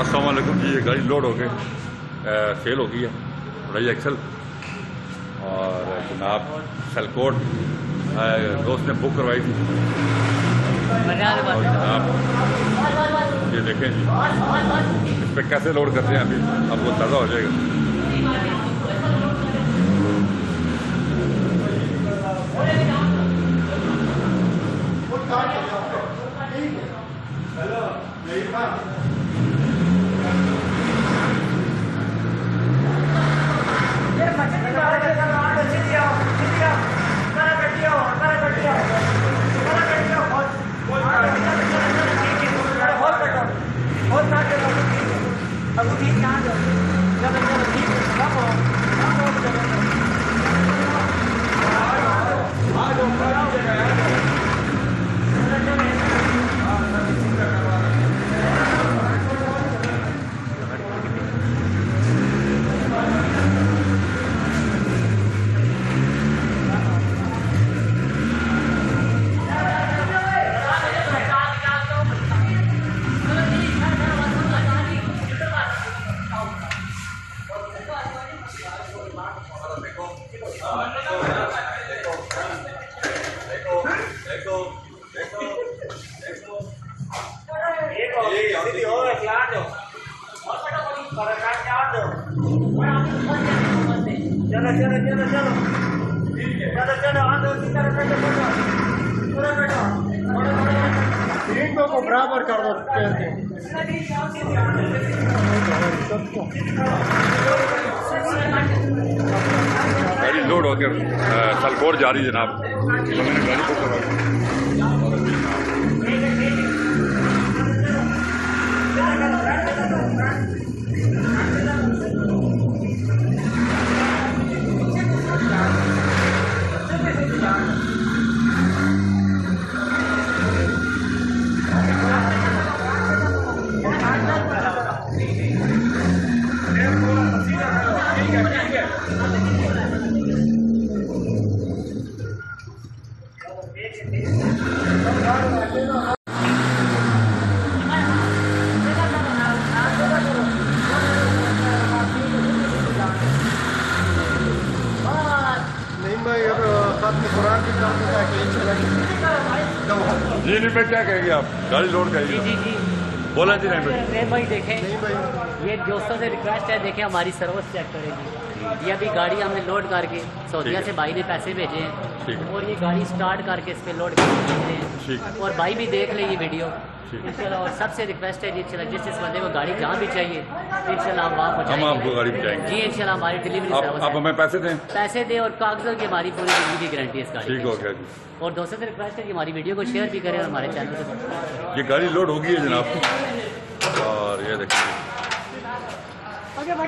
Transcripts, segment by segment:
अस्सलाम वालेकुम जी। ये गाड़ी लोड हो गई, सेल हो गई है रही एक्सेल और जनाब सलकोट दोस्त ने बुक करवाई थी। और जनाब ये देखें जी इस पर कैसे लोड करते हैं, अभी आपको ताज़ा हो जाएगा। बराबर कर दो गाड़ी लोड होकर सलकोट जा रही है जनाब। तो मैंने गाड़ी को जी नहीं भाई, क्या कहेंगे आप? गाड़ी लोड करेगी जी जी बोला जी नहीं भाई। देखें नहीं भाई, ये दोस्तों से रिक्वेस्ट है, देखें हमारी सर्विस चेक करेगी। ये अभी गाड़ी हमने लोड करके सऊदिया से भाई ने पैसे भेजे हैं और ये गाड़ी स्टार्ट करके इस पर लोड करके भेजे हैं और भाई भी देख ले ये वीडियो इंशाल्लाह। और सबसे रिक्वेस्ट है जी इंशाल्लाह, जिस बंदे को गाड़ी जहाँ भी चाहिए इंशाल्लाह हम वहाँ पहुँचाएंगे, हम आपको गाड़ी पहुँचाएंगे जी इंशाल्लाह। हमारी डिलीवरी आप हमें पैसे दें और कागजों की हमारी पूरी जिंदगी की गारंटी है इस गाड़ी ठीक हो गया जी। और दोस्तों से रिक्वेस्ट है कि हमारी वीडियो को शेयर भी करें और हमारे चैनल को सब्सक्राइब। ये गाड़ी लोड होगी है जनाब और ये देखिए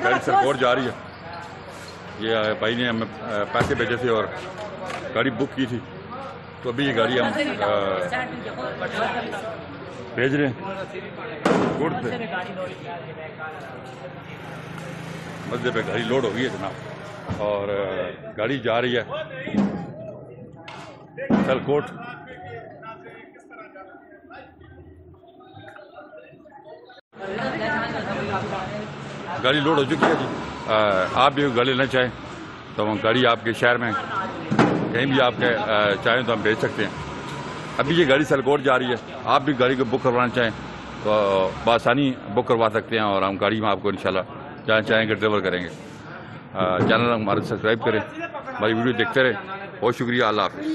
गाड़ी सपोर्ट जा रही है। ये भाई ने हमें पैसे भेजे थे और गाड़ी बुक की थी, तो अभी ये गाड़ी हम भेज रहे हैं गुड़ पे। मजे पे गाड़ी लोड हो गई है जनाब और गाड़ी जा रही है सलकोट। गाड़ी लोड हो चुकी है जी। आप भी गाड़ी लेना चाहें तो हम गाड़ी आपके शहर में कहीं भी आपके चाहें तो हम भेज सकते हैं। अभी ये गाड़ी सलकोट जा रही है, आप भी गाड़ी को बुक करवाना चाहें तो बआसानी बुक करवा सकते हैं और हम गाड़ी में आपको इंशाल्लाह जहाँ चाहेंगे डिलीवर करेंगे। चैनल हमारा सब्सक्राइब करें, हमारी वीडियो देखते रहें। बहुत शुक्रिया, अल्लाह हाफ़िज़।